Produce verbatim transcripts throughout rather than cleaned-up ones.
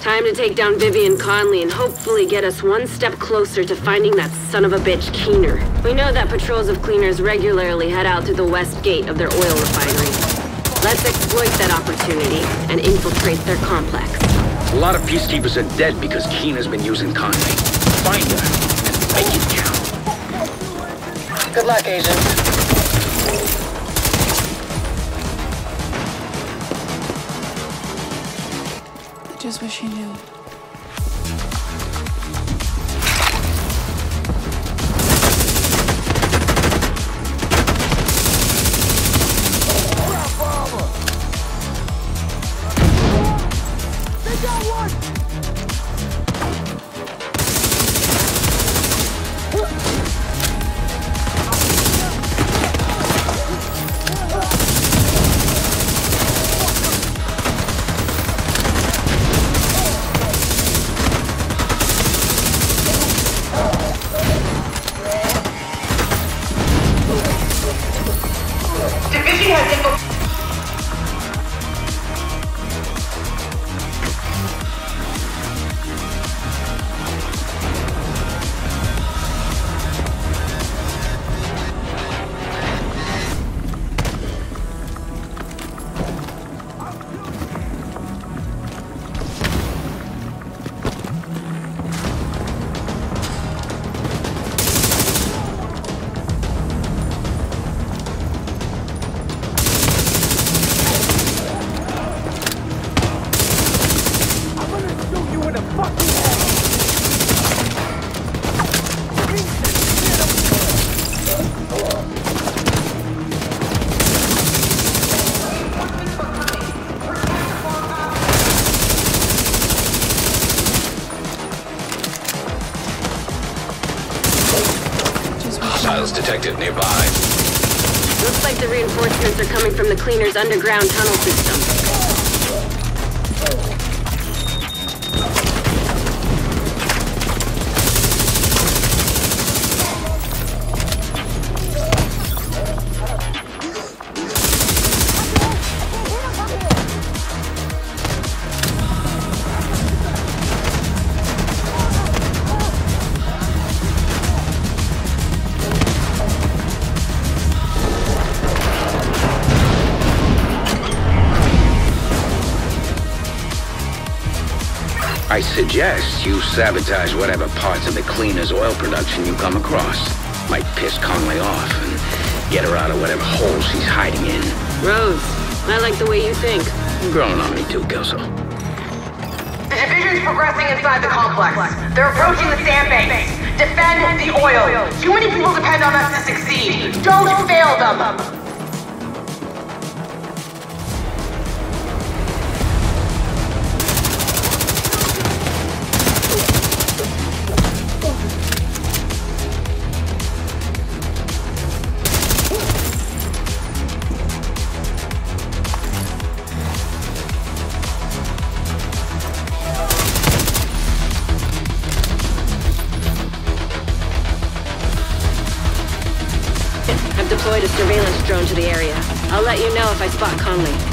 Time to take down Vivian Conelly and hopefully get us one step closer to finding that son of a bitch Keener. We know that patrols of cleaners regularly head out through the west gate of their oil refinery. Let's exploit that opportunity and infiltrate their complex. A lot of peacekeepers are dead because Keener's been using Conelly. Find her and make it count. Good luck, Agent. Just wish he knew. Detected nearby. Looks like the reinforcements are coming from the cleaner's underground tunnel system. I suggest you sabotage whatever parts of the cleaner's oil production you come across. Might piss Conelly off and get her out of whatever hole she's hiding in. Rose, I like the way you think. You're growing on me too, Kelso. The division's progressing inside the complex. They're approaching the sandbanks. Defend the oil. Too many people depend on us to succeed. Don't fail them. Deployed a surveillance drone to the area. I'll let you know if I spot Conelly.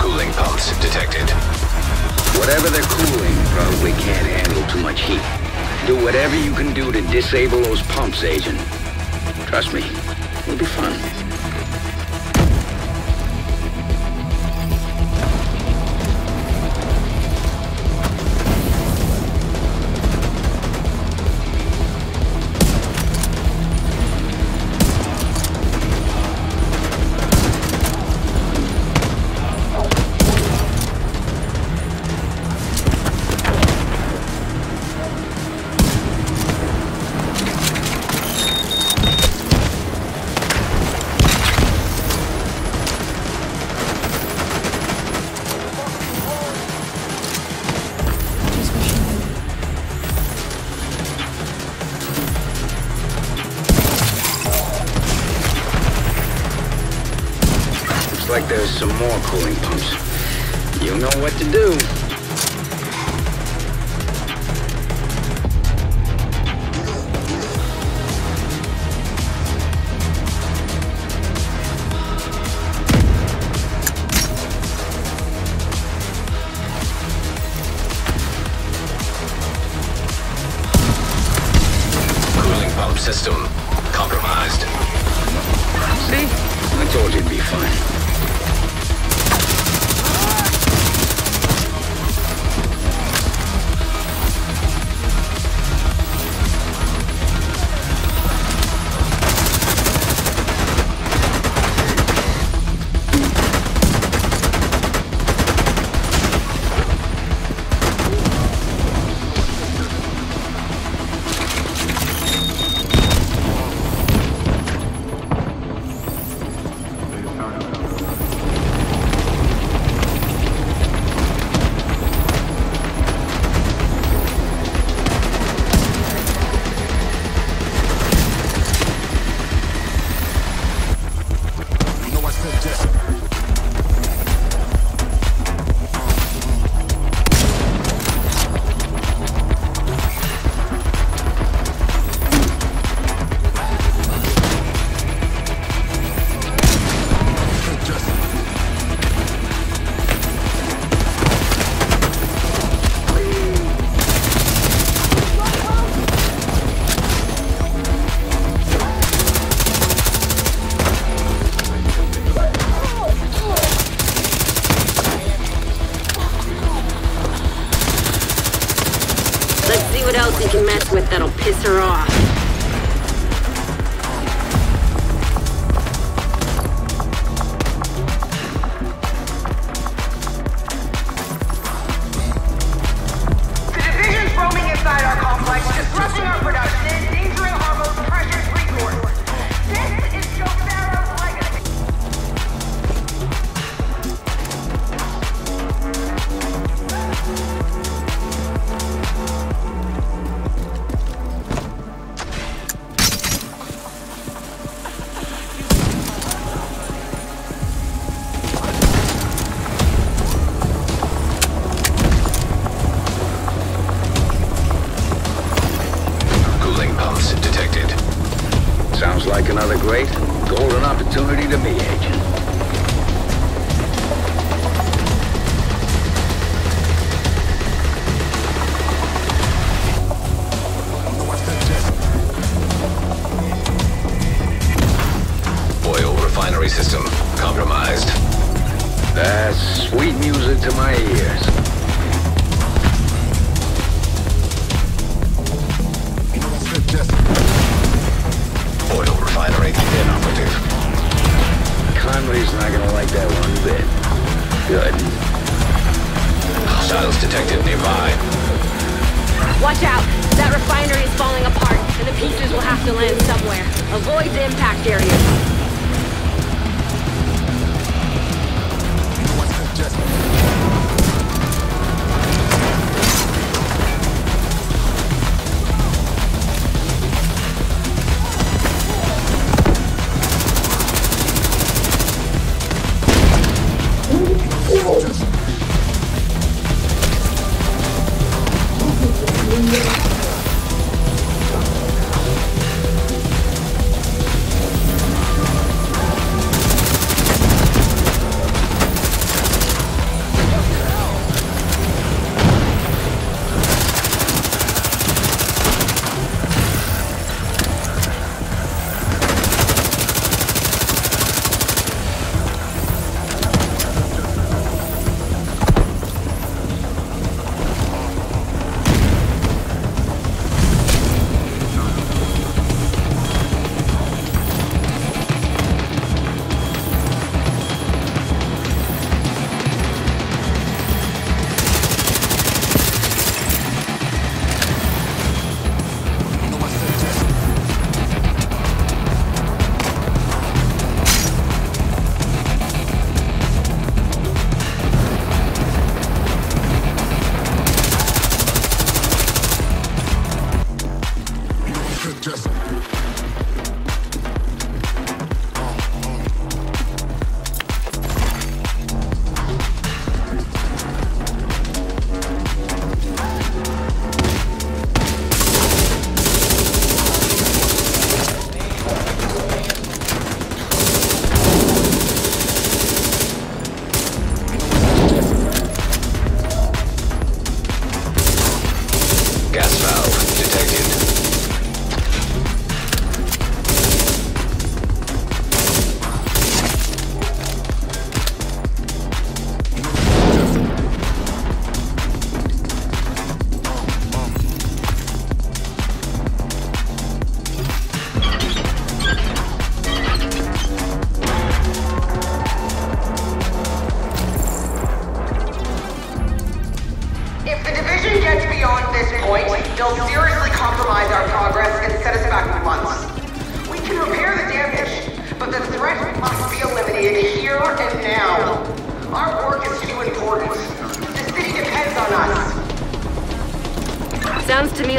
Cooling pulse detected. Whatever they're cooling probably can't handle too much heat. Do whatever you can do to disable those pumps, Agent. Trust me, it'll be fun. like there's some more cooling pumps. You'll know what to do. System compromised. See? I told you it'd be fine. System compromised. That's sweet music to my ears. Oil refinery inoperative. Conley's not gonna like that one bit. Good. Hostiles detected nearby. Watch out! That refinery is falling apart, and the pieces will have to land somewhere. Avoid the impact area.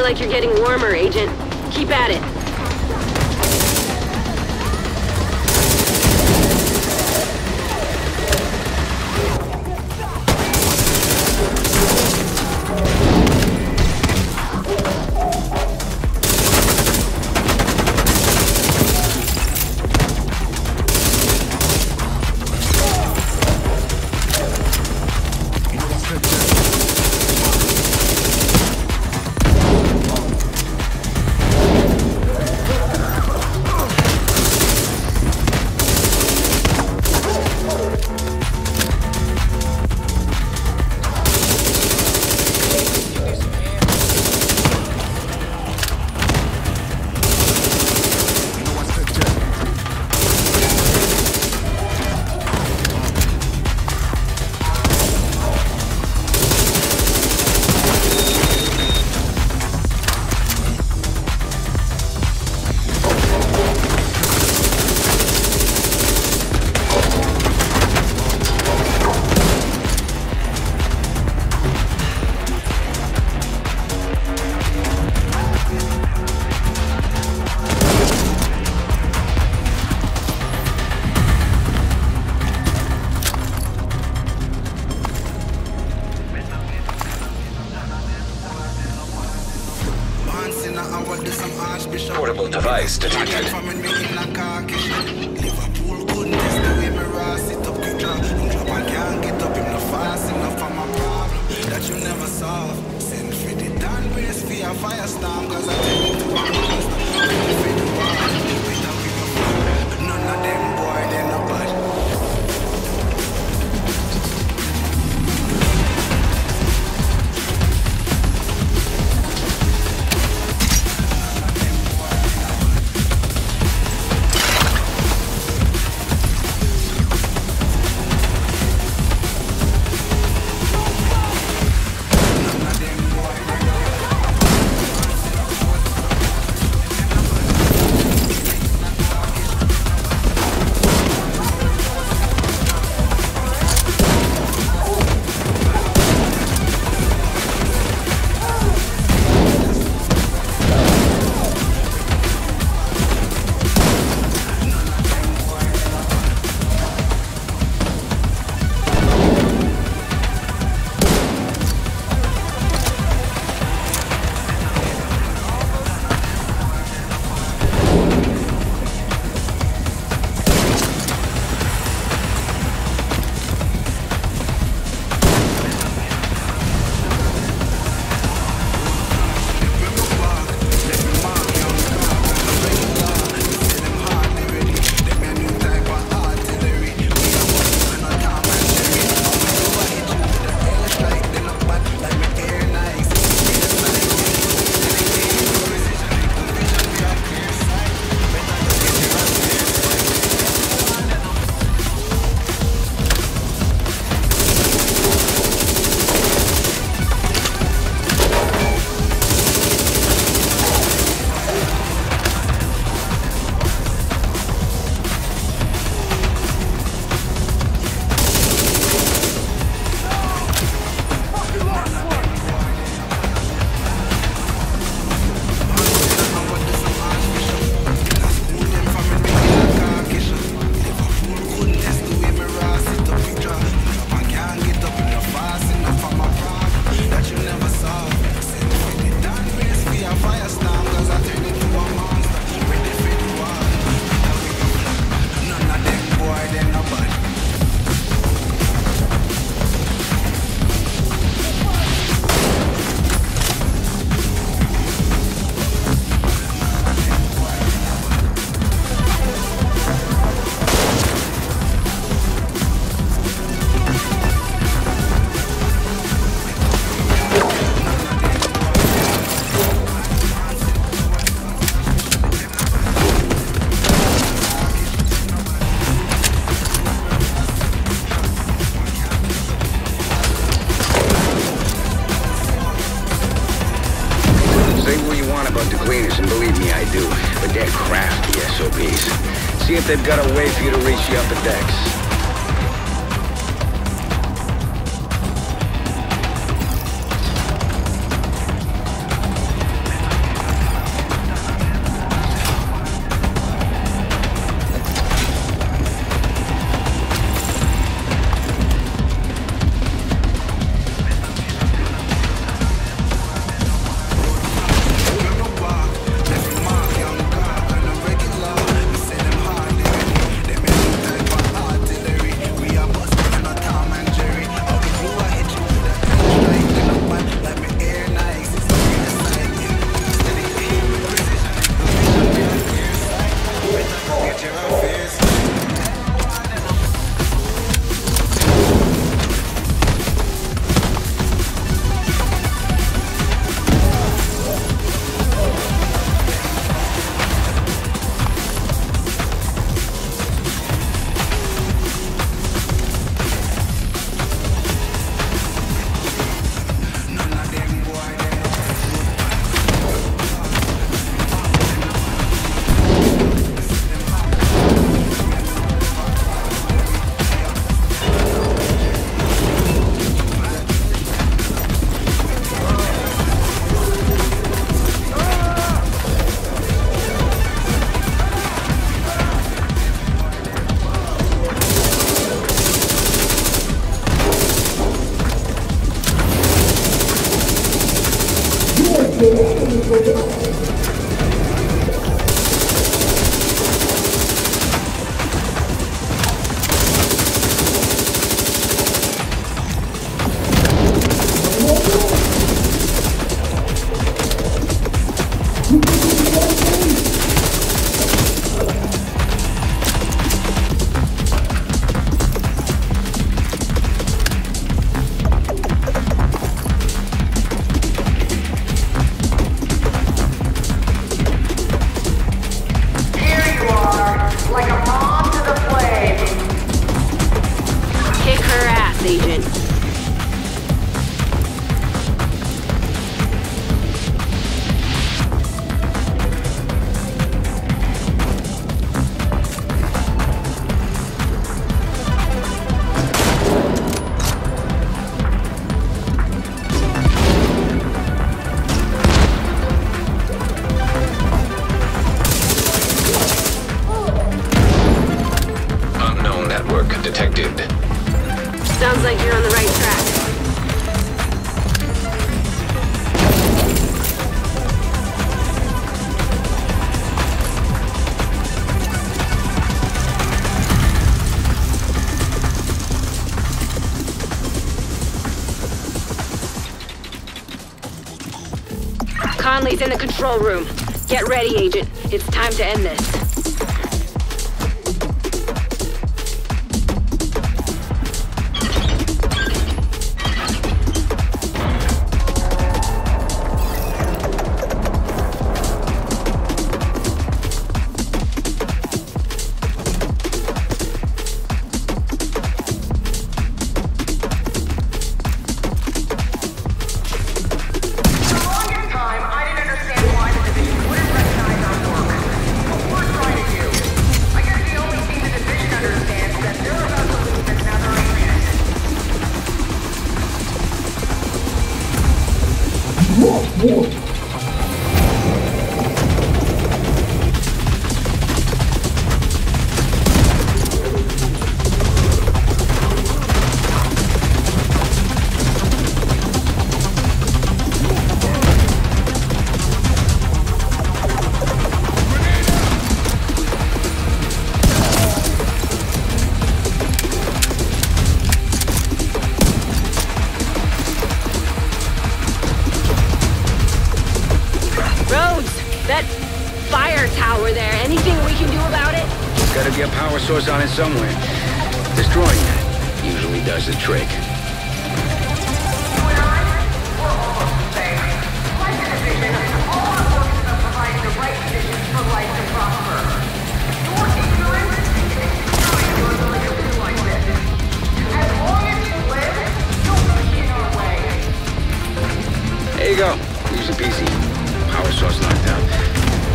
feel like you're getting warmer, Agent. Keep at it. Portable device detected. They've got a way for you to reach the upper decks. He's in the control room. Get ready, Agent. It's time to end this. On it somewhere. Destroying that usually does the trick. There you go. Use a P C. Power source knocked down.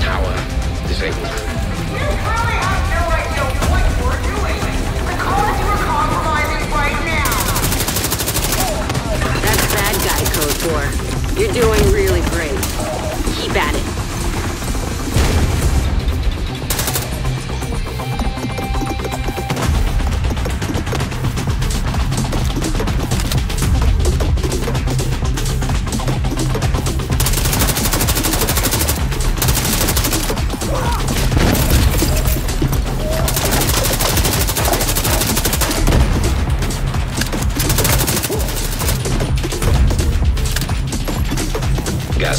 Tower disabled. You're doing really great. Keep at it.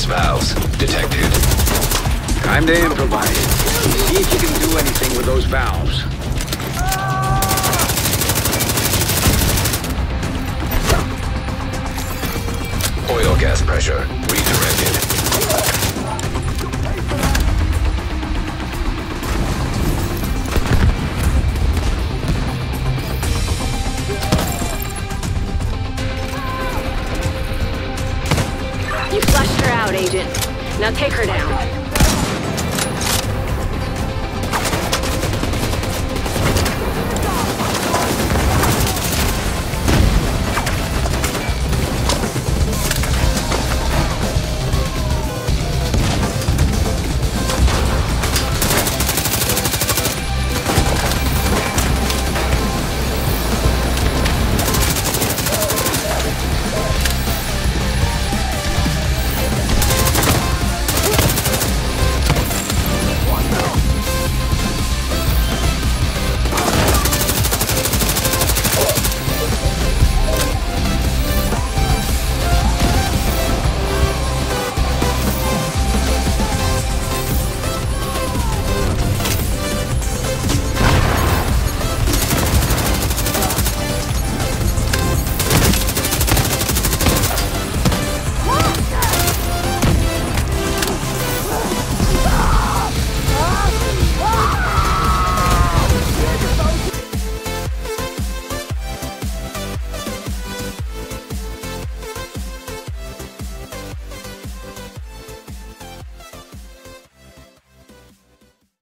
Valves detected. Time to improvise. See if you can do anything with those valves. Oil gas pressure redirected. Agent, now take her down.